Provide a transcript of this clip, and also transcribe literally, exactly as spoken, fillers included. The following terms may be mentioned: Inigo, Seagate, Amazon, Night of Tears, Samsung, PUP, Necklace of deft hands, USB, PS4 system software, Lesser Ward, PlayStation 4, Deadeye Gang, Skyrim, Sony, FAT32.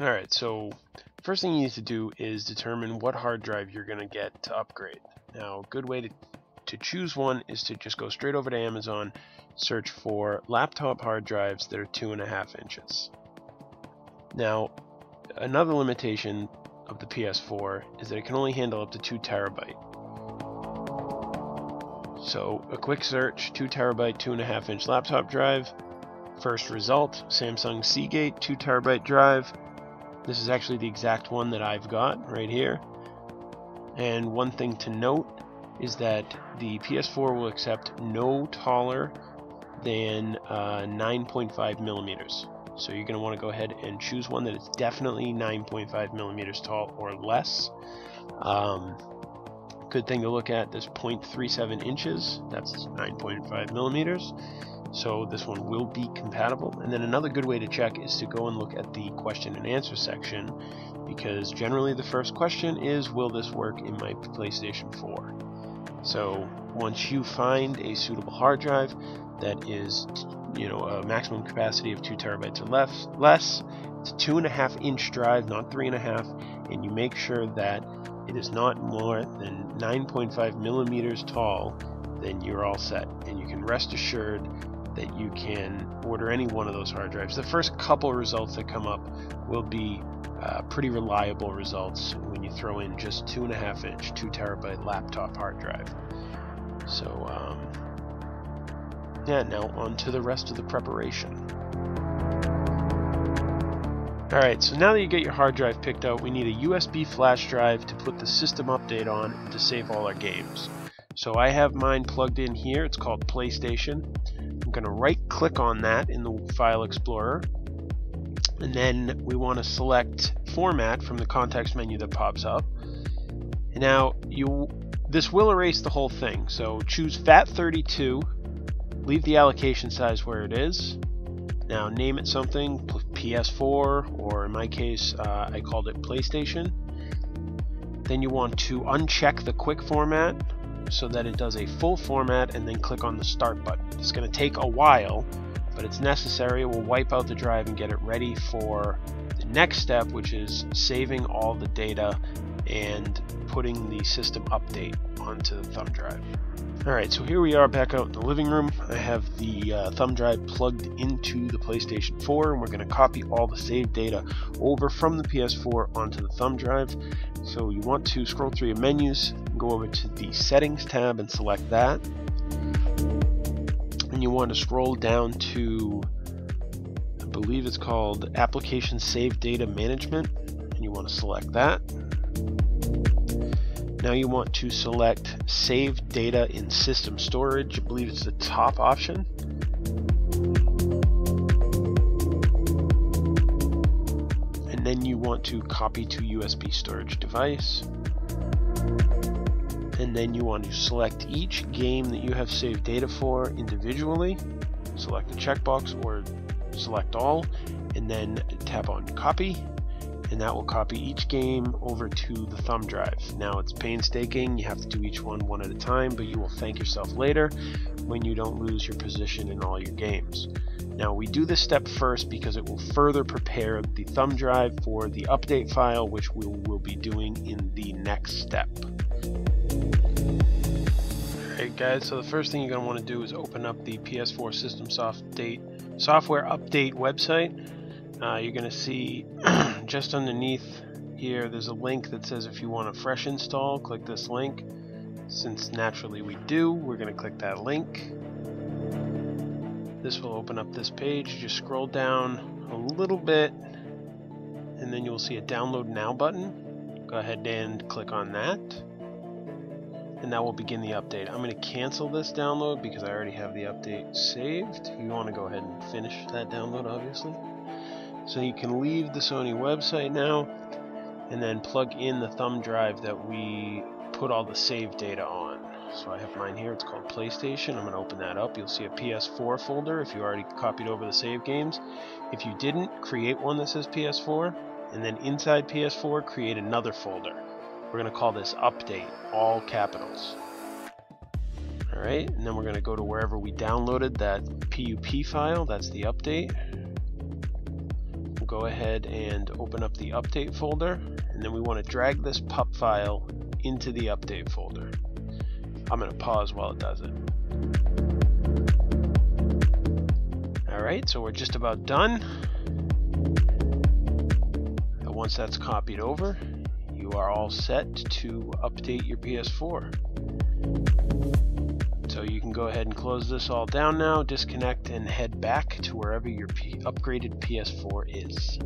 Alright, so first thing you need to do is determine what hard drive you're going to get to upgrade. Now, a good way to, to choose one is to just go straight over to Amazon, search for laptop hard drives that are two and a half inches. Now, another limitation of the P S four is that it can only handle up to two terabyte. So a quick search, two terabyte, two and a half inch laptop drive. First result, Samsung Seagate, two terabyte drive. This is actually the exact one that I've got right here. And one thing to note is that the P S four will accept no taller than uh, nine point five millimeters. So you're going to want to go ahead and choose one that is definitely nine point five millimeters tall or less. Um, good thing to look at this zero point three seven inches. That's nine point five millimeters. So this one will be compatible. And then another good way to check is to go and look at the question and answer section, because generally the first question is, will this work in my PlayStation four? So once you find a suitable hard drive that is, you know, a maximum capacity of two terabytes or less, less, it's a two and a half inch drive, not three and a half, and you make sure that it is not more than nine point five millimeters tall, then you're all set, and you can rest assured that you can order any one of those hard drives. The first couple results that come up will be uh, pretty reliable results when you throw in just two and a half inch, two terabyte laptop hard drive. So um, yeah, now on to the rest of the preparation. Alright, so now that you get your hard drive picked out, we need a U S B flash drive to put the system update on and to save all our games. So I have mine plugged in here, it's called PlayStation. I'm going to right click on that in the File Explorer, and then we want to select Format from the context menu that pops up. And now you, this will erase the whole thing, so choose FAT thirty-two, leave the allocation size where it is. Now name it something, P S four, or in my case uh, I called it PlayStation. Then you want to uncheck the Quick Format so that it does a full format, and then click on the Start button. It's going to take a while, but it's necessary. We'll wipe out the drive and get it ready for the next step, which is saving all the data and putting the system update onto the thumb drive. Alright, so here we are back out in the living room. I have the uh, thumb drive plugged into the PlayStation four, and we're going to copy all the saved data over from the P S four onto the thumb drive. So you want to scroll through your menus, go over to the Settings tab and select that. And you want to scroll down to, I believe it's called Application Saved Data Management, and you want to select that. Now you want to select Save Data in System Storage. I believe it's the top option. And then you want to copy to U S B storage device. And then you want to select each game that you have saved data for individually. Select the checkbox or select all, and then tap on Copy. And that will copy each game over to the thumb drive. Now it's painstaking, you have to do each one one at a time, but you will thank yourself later when you don't lose your position in all your games. Now we do this step first because it will further prepare the thumb drive for the update file, which we will be doing in the next step. Alright guys, so the first thing you're going to want to do is open up the P S four system software update website. Uh, you're going to see just underneath here there's a link that says if you want a fresh install, click this link. Since naturally we do, we're going to click that link. This will open up this page. Just scroll down a little bit and then you'll see a Download Now button. Go ahead and click on that, and that will begin the update. I'm going to cancel this download because I already have the update saved. You want to go ahead and finish that download, obviously. So you can leave the Sony website now and then plug in the thumb drive that we put all the save data on. So I have mine here, it's called PlayStation. I'm going to open that up. You'll see a P S four folder if you already copied over the save games. If you didn't, create one that says P S four, and then inside P S four, create another folder. We're going to call this Update, all capitals. Alright, and then we're going to go to wherever we downloaded that P U P file, that's the update. We'll go ahead and open up the Update folder, and then we want to drag this P U P file into the Update folder. I'm going to pause while it does it. Alright, so we're just about done. And once that's copied over, you are all set to update your P S four. So you can go ahead and close this all down now, disconnect, and head back to wherever your upgraded P S four is.